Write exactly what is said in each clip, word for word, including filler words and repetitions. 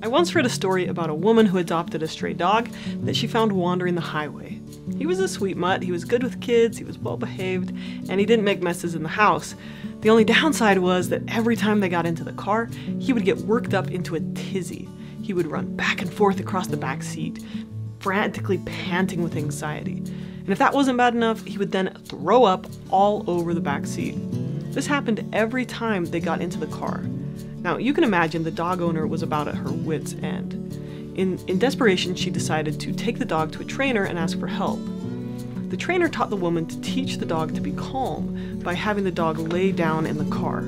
I once read a story about a woman who adopted a stray dog that she found wandering the highway. He was a sweet mutt, he was good with kids, he was well behaved, and he didn't make messes in the house. The only downside was that every time they got into the car, he would get worked up into a tizzy. He would run back and forth across the back seat, frantically panting with anxiety. And if that wasn't bad enough, he would then throw up all over the back seat. This happened every time they got into the car. Now, you can imagine the dog owner was about at her wit's end. In, in desperation, she decided to take the dog to a trainer and ask for help. The trainer taught the woman to teach the dog to be calm by having the dog lay down in the car.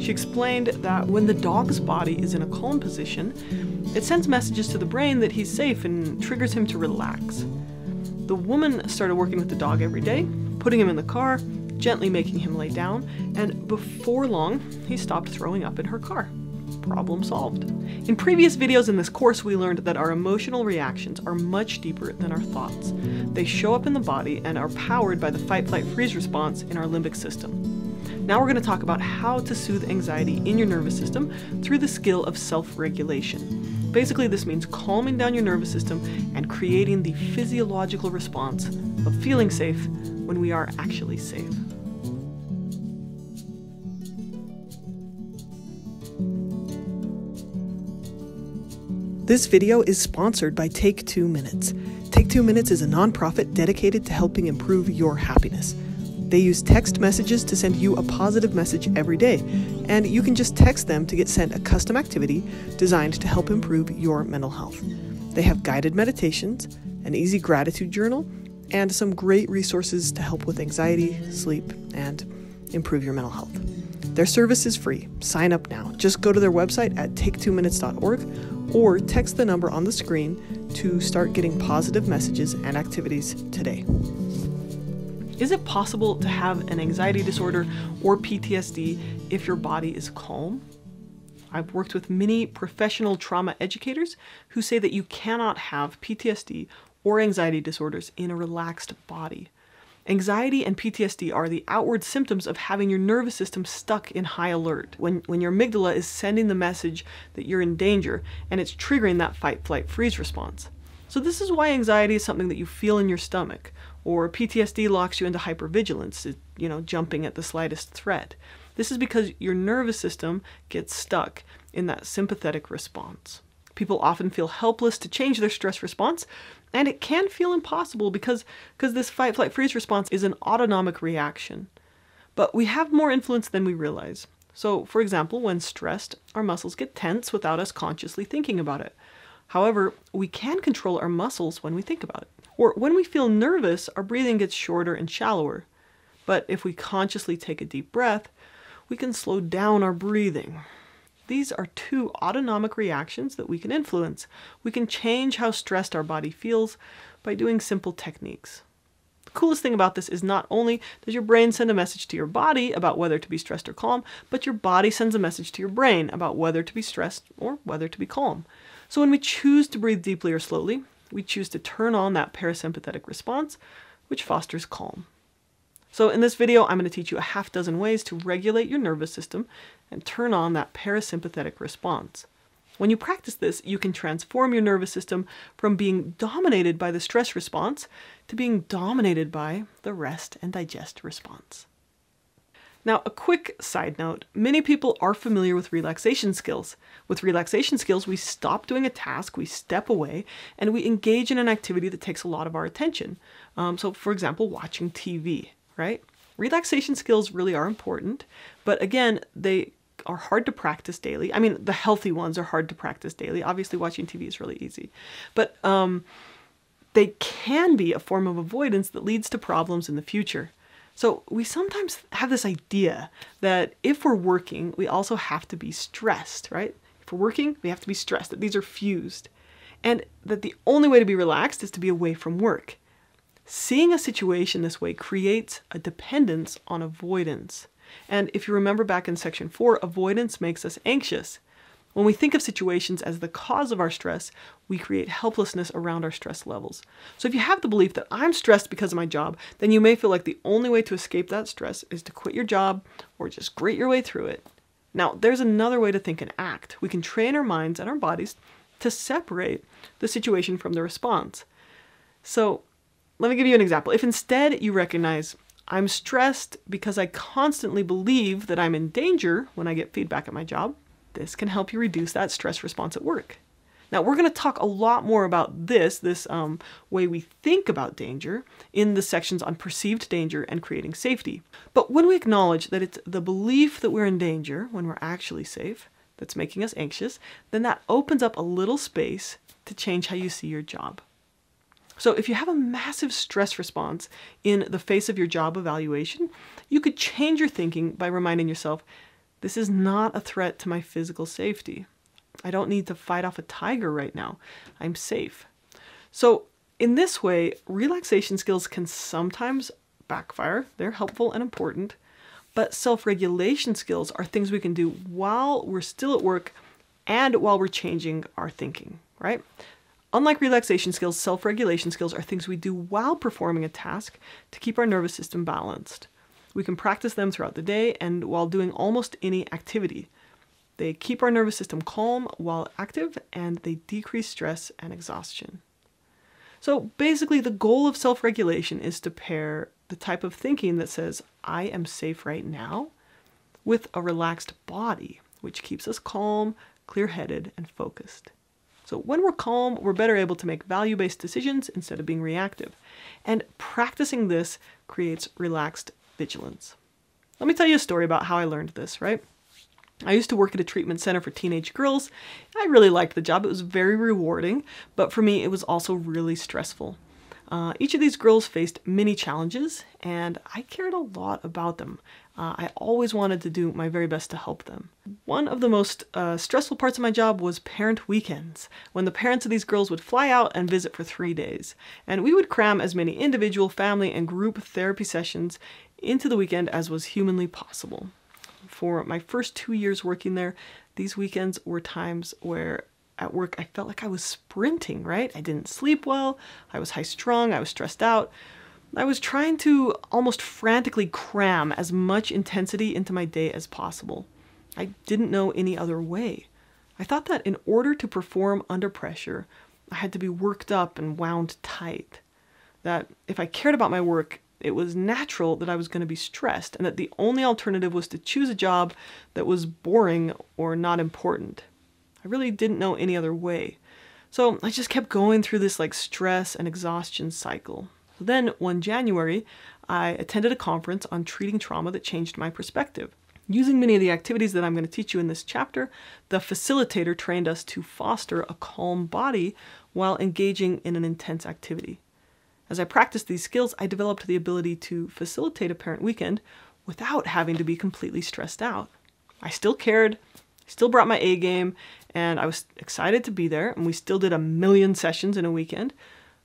She explained that when the dog's body is in a calm position, it sends messages to the brain that he's safe and triggers him to relax. The woman started working with the dog every day, putting him in the car, gently making him lay down, and before long, he stopped throwing up in her car. Problem solved. In previous videos in this course, we learned that our emotional reactions are much deeper than our thoughts. They show up in the body and are powered by the fight, flight, freeze response in our limbic system. Now we're going to talk about how to soothe anxiety in your nervous system through the skill of self-regulation. Basically, this means calming down your nervous system and creating the physiological response of feeling safe when we are actually safe. This video is sponsored by Take Two Minutes. Take Two Minutes is a nonprofit dedicated to helping improve your happiness. They use text messages to send you a positive message every day, and you can just text them to get sent a custom activity designed to help improve your mental health. They have guided meditations, an easy gratitude journal, and some great resources to help with anxiety, sleep, and improve your mental health. Their service is free. Sign up now. Just go to their website at take two minutes dot org. Or text the number on the screen to start getting positive messages and activities today. Is it possible to have an anxiety disorder or P T S D if your body is calm? I've worked with many professional trauma educators who say that you cannot have P T S D or anxiety disorders in a relaxed body. Anxiety and P T S D are the outward symptoms of having your nervous system stuck in high alert, when, when your amygdala is sending the message that you're in danger, and it's triggering that fight, flight, freeze response. So this is why anxiety is something that you feel in your stomach, or P T S D locks you into hypervigilance, you know, jumping at the slightest threat. This is because your nervous system gets stuck in that sympathetic response. People often feel helpless to change their stress response, and it can feel impossible because, because this fight, flight, freeze response is an autonomic reaction. But we have more influence than we realize. So, for example, when stressed, our muscles get tense without us consciously thinking about it. However, we can control our muscles when we think about it. Or when we feel nervous, our breathing gets shorter and shallower. But if we consciously take a deep breath, we can slow down our breathing. These are two autonomic reactions that we can influence. We can change how stressed our body feels by doing simple techniques. The coolest thing about this is not only does your brain send a message to your body about whether to be stressed or calm, but your body sends a message to your brain about whether to be stressed or whether to be calm. So when we choose to breathe deeply or slowly, we choose to turn on that parasympathetic response, which fosters calm. So in this video, I'm going to teach you a half dozen ways to regulate your nervous system and turn on that parasympathetic response. When you practice this, you can transform your nervous system from being dominated by the stress response to being dominated by the rest and digest response. Now, a quick side note, many people are familiar with relaxation skills. With relaxation skills, we stop doing a task, we step away, and we engage in an activity that takes a lot of our attention. Um, so, for example, watching T V. Right? Relaxation skills really are important, but again, they are hard to practice daily. I mean, the healthy ones are hard to practice daily. Obviously, watching T V is really easy, but um, they can be a form of avoidance that leads to problems in the future. So we sometimes have this idea that if we're working, we also have to be stressed, right? If we're working, we have to be stressed, that these are fused, and that the only way to be relaxed is to be away from work. Seeing a situation this way creates a dependence on avoidance. And if you remember back in section four, avoidance makes us anxious. When we think of situations as the cause of our stress, we create helplessness around our stress levels. So if you have the belief that I'm stressed because of my job, then you may feel like the only way to escape that stress is to quit your job or just grit your way through it. Now, there's another way to think and act. We can train our minds and our bodies to separate the situation from the response. So let me give you an example. If instead you recognize, I'm stressed because I constantly believe that I'm in danger when I get feedback at my job, this can help you reduce that stress response at work. Now, we're going to talk a lot more about this, this um, way we think about danger, in the sections on perceived danger and creating safety. But when we acknowledge that it's the belief that we're in danger when we're actually safe that's making us anxious, then that opens up a little space to change how you see your job. So if you have a massive stress response in the face of your job evaluation, you could change your thinking by reminding yourself, this is not a threat to my physical safety. I don't need to fight off a tiger right now. I'm safe. So in this way, relaxation skills can sometimes backfire. They're helpful and important, but self-regulation skills are things we can do while we're still at work and while we're changing our thinking, right? Unlike relaxation skills, self-regulation skills are things we do while performing a task to keep our nervous system balanced. We can practice them throughout the day and while doing almost any activity. They keep our nervous system calm while active, and they decrease stress and exhaustion. So basically, the goal of self-regulation is to pair the type of thinking that says, I am safe right now, with a relaxed body, which keeps us calm, clear-headed, and focused. So when we're calm, we're better able to make value-based decisions instead of being reactive. And practicing this creates relaxed vigilance. Let me tell you a story about how I learned this, right? I used to work at a treatment center for teenage girls. I really liked the job. It was very rewarding, but for me, it was also really stressful. Uh, each of these girls faced many challenges, and I cared a lot about them. Uh, I always wanted to do my very best to help them. One of the most uh, stressful parts of my job was parent weekends, when the parents of these girls would fly out and visit for three days. And we would cram as many individual, family, and group therapy sessions into the weekend as was humanly possible. For my first two years working there, these weekends were times where at work I felt like I was sprinting, right? I didn't sleep well, I was high strung, I was stressed out. I was trying to almost frantically cram as much intensity into my day as possible. I didn't know any other way. I thought that in order to perform under pressure, I had to be worked up and wound tight. That if I cared about my work, it was natural that I was going to be stressed, and that the only alternative was to choose a job that was boring or not important. I really didn't know any other way. So I just kept going through this like stress and exhaustion cycle. So then one January, I attended a conference on treating trauma that changed my perspective. Using many of the activities that I'm going to teach you in this chapter, the facilitator trained us to foster a calm body while engaging in an intense activity. As I practiced these skills, I developed the ability to facilitate a parent weekend without having to be completely stressed out. I still cared, still brought my A game, and I was excited to be there, and we still did a million sessions in a weekend.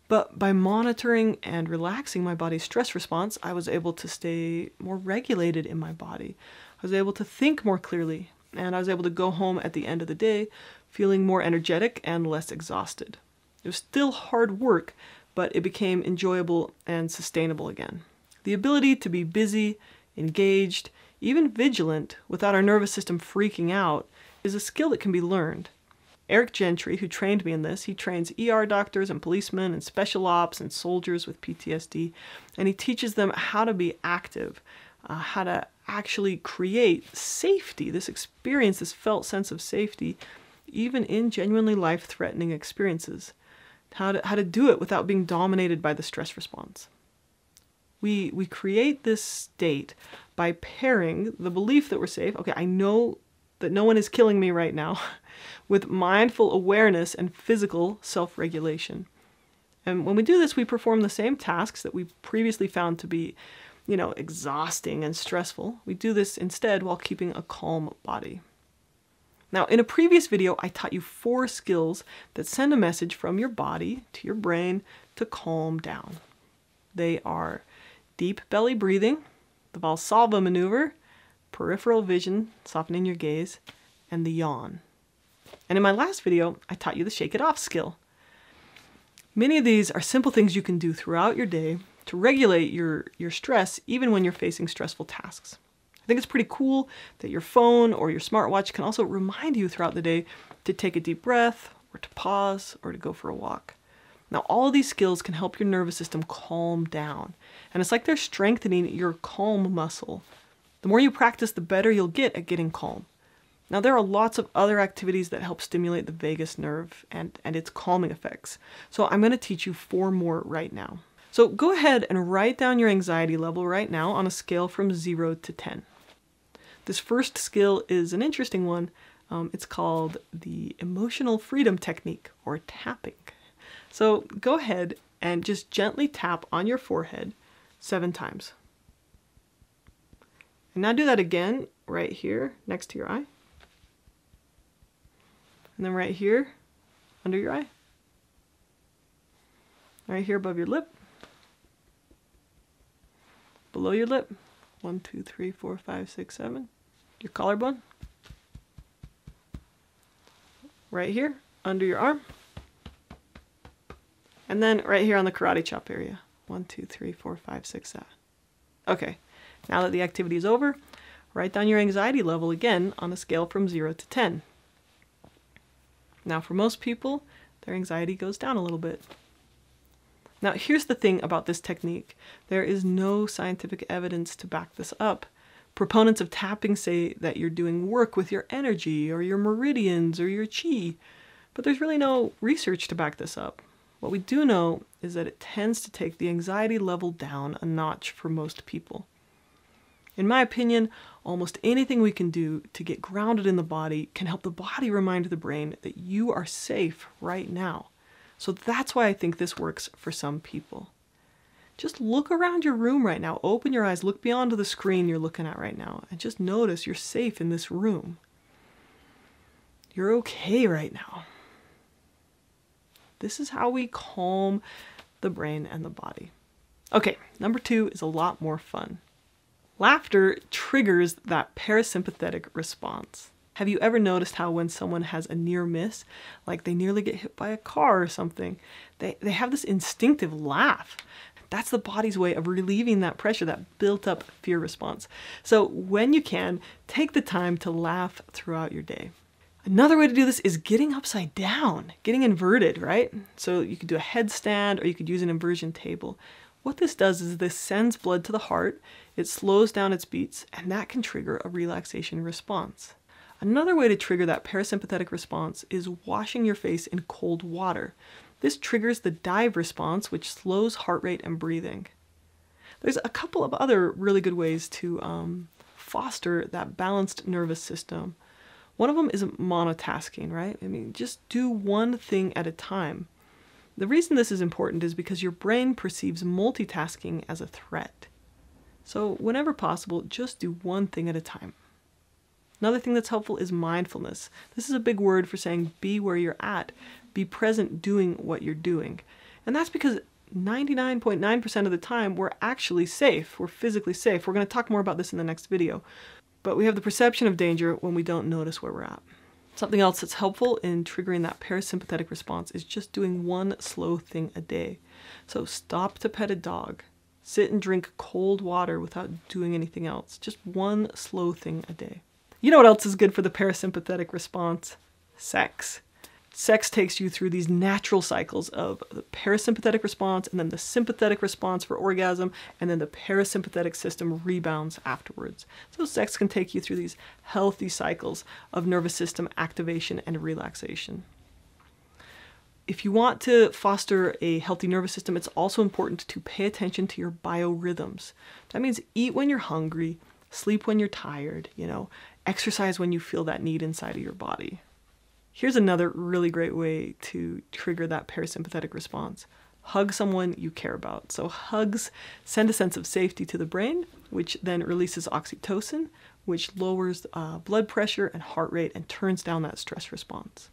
But by monitoring and relaxing my body's stress response, I was able to stay more regulated in my body. I was able to think more clearly, and I was able to go home at the end of the day feeling more energetic and less exhausted. It was still hard work, but it became enjoyable and sustainable again. The ability to be busy, engaged, even vigilant, without our nervous system freaking out, is a skill that can be learned. Eric Gentry, who trained me in this, he trains E R doctors and policemen and special ops and soldiers with P T S D, and he teaches them how to be active, uh, how to actually create safety, this experience, this felt sense of safety, even in genuinely life-threatening experiences. How to, how to do it without being dominated by the stress response. We, we create this state by pairing the belief that we're safe, okay, I know that no one is killing me right now, with mindful awareness and physical self-regulation. And when we do this, we perform the same tasks that we previously found to be, you know, exhausting and stressful. We do this instead while keeping a calm body. Now, in a previous video, I taught you four skills that send a message from your body to your brain to calm down. They are deep belly breathing, the Valsalva maneuver, peripheral vision, softening your gaze, and the yawn. And in my last video, I taught you the shake it off skill. Many of these are simple things you can do throughout your day to regulate your, your stress, even when you're facing stressful tasks. I think it's pretty cool that your phone or your smartwatch can also remind you throughout the day to take a deep breath, or to pause, or to go for a walk. Now, all of these skills can help your nervous system calm down. And it's like they're strengthening your calm muscle. The more you practice, the better you'll get at getting calm. Now, there are lots of other activities that help stimulate the vagus nerve and, and its calming effects. So I'm going to teach you four more right now. So go ahead and write down your anxiety level right now on a scale from zero to ten. This first skill is an interesting one. Um, it's called the emotional freedom technique, or tapping. So go ahead and just gently tap on your forehead seven times. And now do that again right here next to your eye. And then right here under your eye. Right here above your lip. Below your lip. One, two, three, four, five, six, seven. Your collarbone. Right here under your arm. And then right here on the karate chop area. One, two, three, four, five, six, seven. Okay, now that the activity is over, write down your anxiety level again on a scale from zero to ten. Now for most people, their anxiety goes down a little bit. Now here's the thing about this technique. There is no scientific evidence to back this up. Proponents of tapping say that you're doing work with your energy or your meridians or your chi, but there's really no research to back this up. What we do know is that it tends to take the anxiety level down a notch for most people. In my opinion, almost anything we can do to get grounded in the body can help the body remind the brain that you are safe right now. So that's why I think this works for some people. Just look around your room right now. Open your eyes, look beyond the screen you're looking at right now, and just notice you're safe in this room. You're okay right now. This is how we calm the brain and the body. Okay, number two is a lot more fun. Laughter triggers that parasympathetic response. Have you ever noticed how when someone has a near miss, like they nearly get hit by a car or something, they, they have this instinctive laugh? That's the body's way of relieving that pressure, that built-up fear response. So when you can, take the time to laugh throughout your day. Another way to do this is getting upside down, getting inverted, right? So you could do a headstand or you could use an inversion table. What this does is this sends blood to the heart, it slows down its beats, and that can trigger a relaxation response. Another way to trigger that parasympathetic response is washing your face in cold water. This triggers the dive response, which slows heart rate and breathing. There's a couple of other really good ways to um, foster that balanced nervous system. One of them is monotasking, right? I mean, just do one thing at a time. The reason this is important is because your brain perceives multitasking as a threat. So whenever possible, just do one thing at a time. Another thing that's helpful is mindfulness. This is a big word for saying be where you're at, be present doing what you're doing. And that's because ninety-nine point nine percent of the time we're actually safe, we're physically safe. We're going to talk more about this in the next video. But we have the perception of danger when we don't notice where we're at. Something else that's helpful in triggering that parasympathetic response is just doing one slow thing a day. So stop to pet a dog, sit and drink cold water without doing anything else. Just one slow thing a day. You know what else is good for the parasympathetic response? Sex. Sex takes you through these natural cycles of the parasympathetic response and then the sympathetic response for orgasm, and then the parasympathetic system rebounds afterwards. So sex can take you through these healthy cycles of nervous system activation and relaxation. If you want to foster a healthy nervous system, it's also important to pay attention to your biorhythms. That means eat when you're hungry, sleep when you're tired, you know, exercise when you feel that need inside of your body. Here's another really great way to trigger that parasympathetic response. Hug someone you care about. So hugs send a sense of safety to the brain, which then releases oxytocin, which lowers uh, blood pressure and heart rate and turns down that stress response.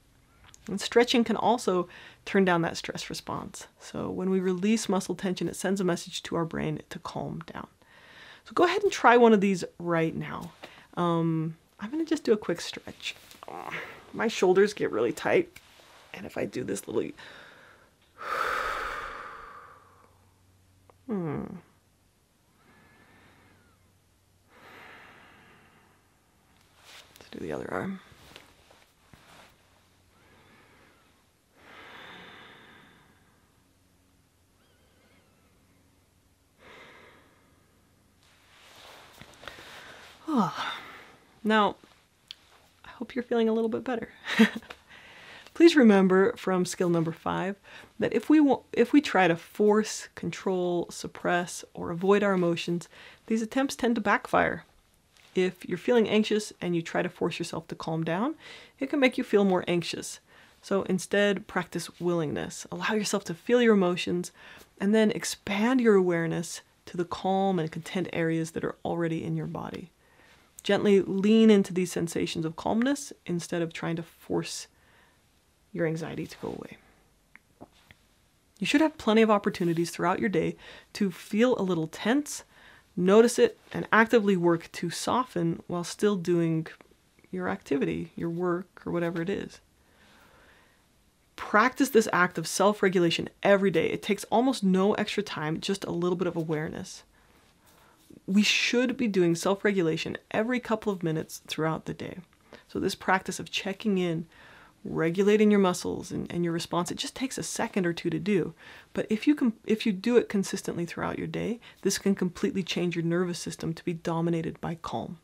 And stretching can also turn down that stress response. So when we release muscle tension, it sends a message to our brain to calm down. So go ahead and try one of these right now. Um, I'm going to just do a quick stretch. Oh. my shoulders get really tight. And if I do this little... hmm. Let's do the other arm. Oh. Now, I hope you're feeling a little bit better. Please remember from skill number five that if we want, if we try to force, control, suppress, or avoid our emotions, these attempts tend to backfire. If you're feeling anxious and you try to force yourself to calm down, it can make you feel more anxious. So instead, practice willingness. Allow yourself to feel your emotions and then expand your awareness to the calm and content areas that are already in your body. Gently lean into these sensations of calmness instead of trying to force your anxiety to go away. You should have plenty of opportunities throughout your day to feel a little tense, notice it, and actively work to soften while still doing your activity, your work, or whatever it is. Practice this act of self-regulation every day. It takes almost no extra time, just a little bit of awareness. We should be doing self-regulation every couple of minutes throughout the day. So this practice of checking in, regulating your muscles and, and your response, it just takes a second or two to do. But if you can, if you do it consistently throughout your day, this can completely change your nervous system to be dominated by calm.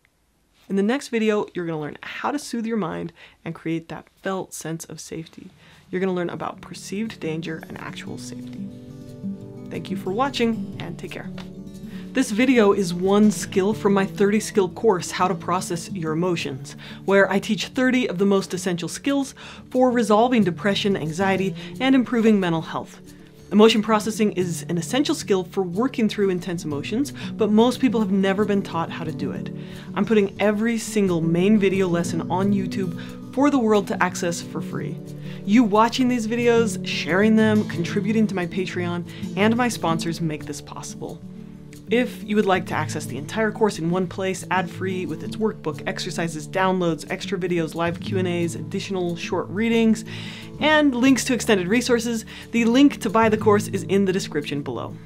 In the next video, you're going to learn how to soothe your mind and create that felt sense of safety. You're going to learn about perceived danger and actual safety. Thank you for watching and take care. This video is one skill from my thirty skill course, How to Process Your Emotions, where I teach thirty of the most essential skills for resolving depression, anxiety, and improving mental health. Emotion processing is an essential skill for working through intense emotions, but most people have never been taught how to do it. I'm putting every single main video lesson on YouTube for the world to access for free. You watching these videos, sharing them, contributing to my Patreon, and my sponsors make this possible. If you would like to access the entire course in one place, ad-free, with its workbook, exercises, downloads, extra videos, live Q and A's, additional short readings, and links to extended resources, the link to buy the course is in the description below.